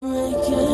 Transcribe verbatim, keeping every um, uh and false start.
break it.